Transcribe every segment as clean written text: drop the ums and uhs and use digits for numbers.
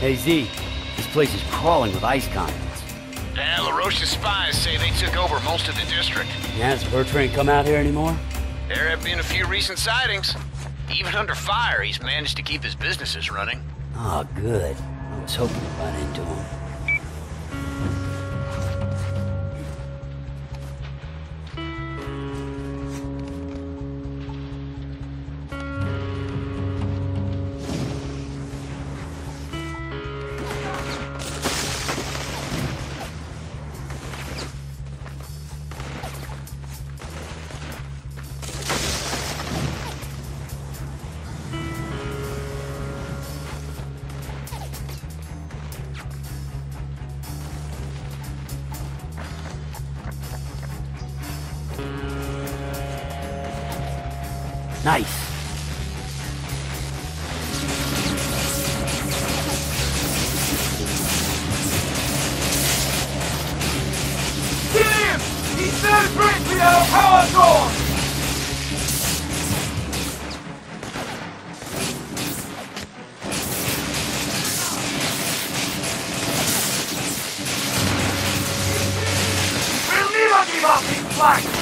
Hey, Z, this place is crawling with ice comets. La Roche's spies say they took over most of the district. Has Bertrand come out here anymore? There have been a few recent sightings. Even under fire, he's managed to keep his businesses running. Oh, good. I was hoping to run into him. Nice. Get him! He's so briefly out of power door! We'll never give up this fight!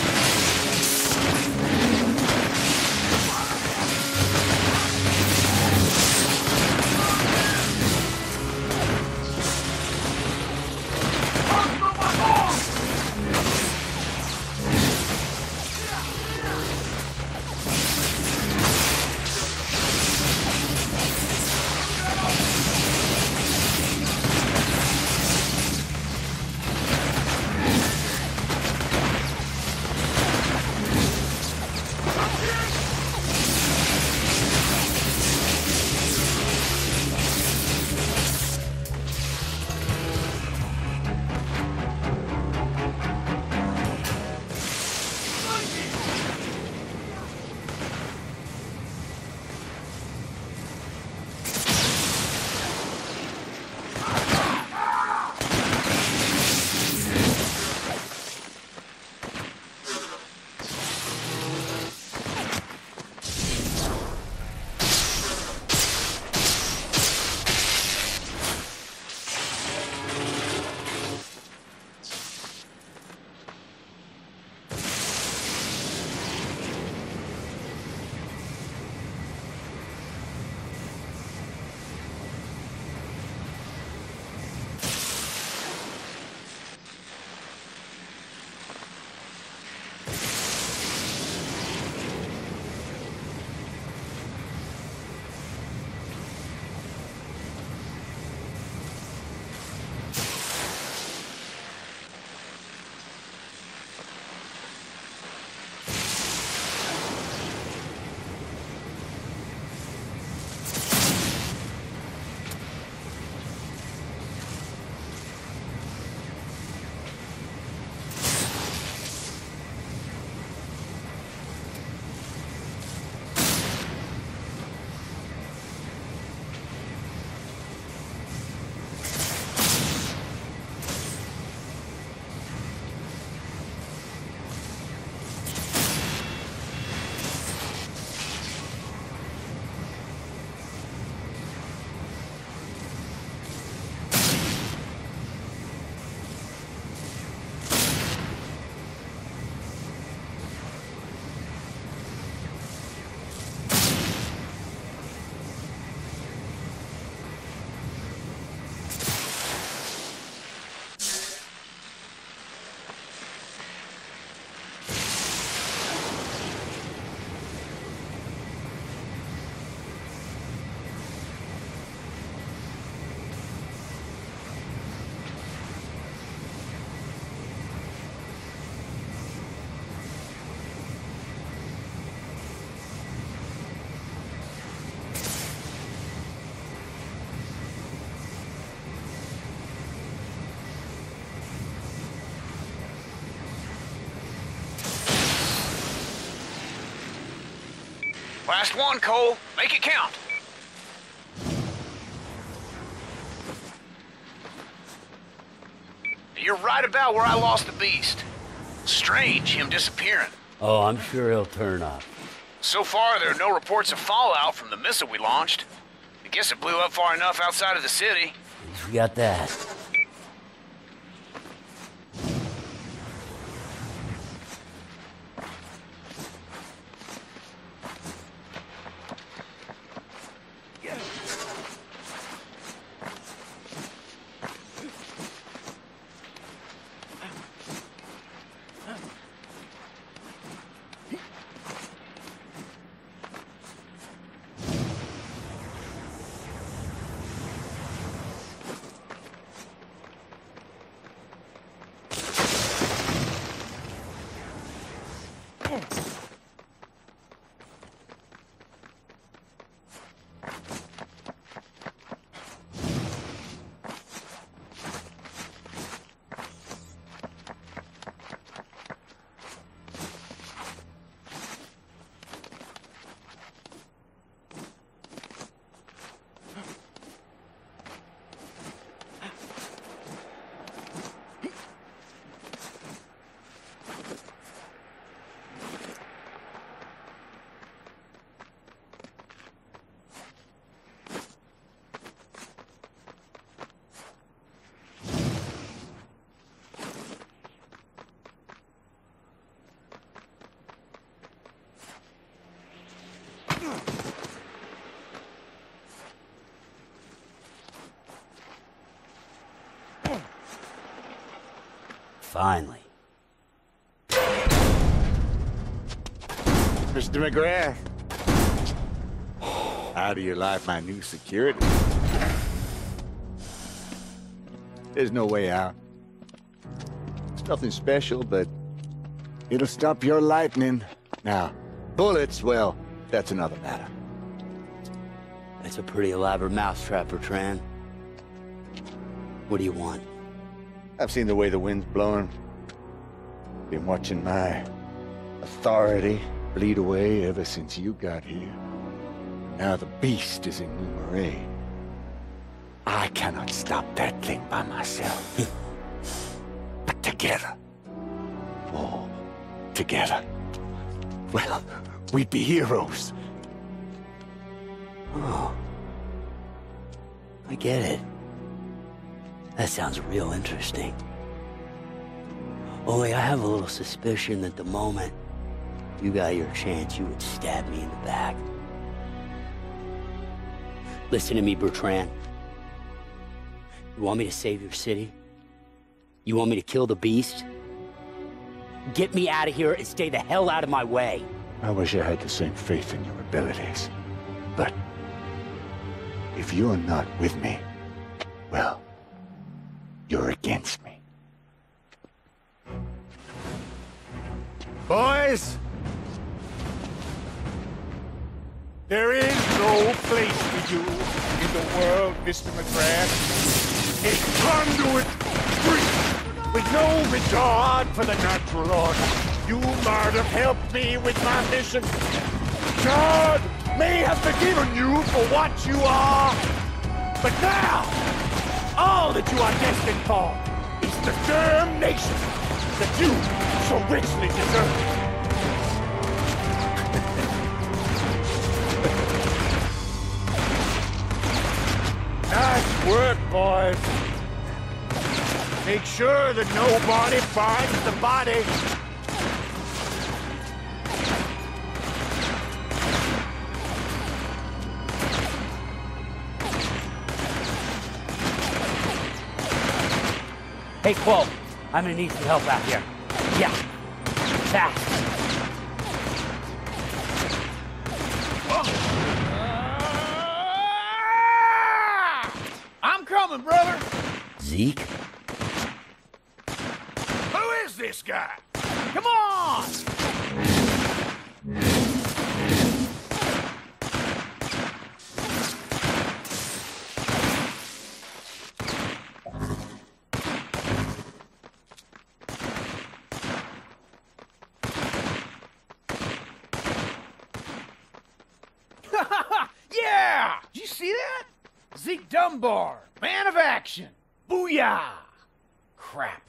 Last one, Cole. Make it count. You're right about where I lost the Beast. Strange, him disappearing. Oh, I'm sure he'll turn up. So far, there are no reports of fallout from the missile we launched. The Guess it blew up far enough outside of the city. At least we got that. Finally. Mr. McGrath. Out of your life, my new security. There's no way out. It's nothing special, but it'll stop your lightning. Now, bullets, well, that's another matter. That's a pretty elaborate mousetrap, Bertrand. What do you want? I've seen the way the wind's blowing. Been watching my authority bleed away ever since you got here. Now the Beast is in Numerae. I cannot stop that thing by myself. But together. All together. Well, we'd be heroes. Oh. I get it. That sounds real interesting. Only I have a little suspicion that the moment you got your chance, you would stab me in the back. Listen to me, Bertrand. You want me to save your city? You want me to kill the Beast? Get me out of here and stay the hell out of my way. I wish I had the same faith in your abilities. But if you're not with me, well, you're against me. Boys! There is no place for you in the world, Mr. McGrath. A conduit free, with no regard for the natural order. You might have helped me with my mission. God may have forgiven you for what you are, but now, all that you are destined for is the damnation that you so richly deserve. Nice work, boys. Make sure that nobody finds the body. Hey, Cole, I'm gonna need some help out here. Yeah, fast. I'm coming, brother. Zeke? Who is this guy? Come on! Dunbar, man of action. Booyah! Crap.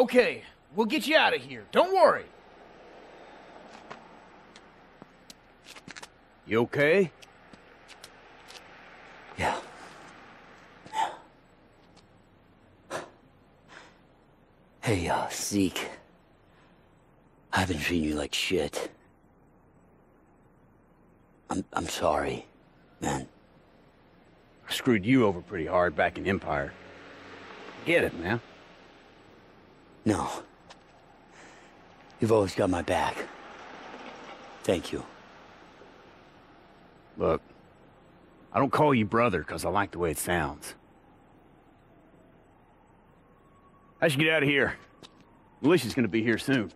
Okay, we'll get you out of here. Don't worry. You okay? Hey, Zeke. I've been treating you like shit. I'm sorry, man. I screwed you over pretty hard back in Empire. Get it, man. No. You've always got my back. Thank you. Look, I don't call you brother because I like the way it sounds. I should get out of here. Militia's gonna be here soon.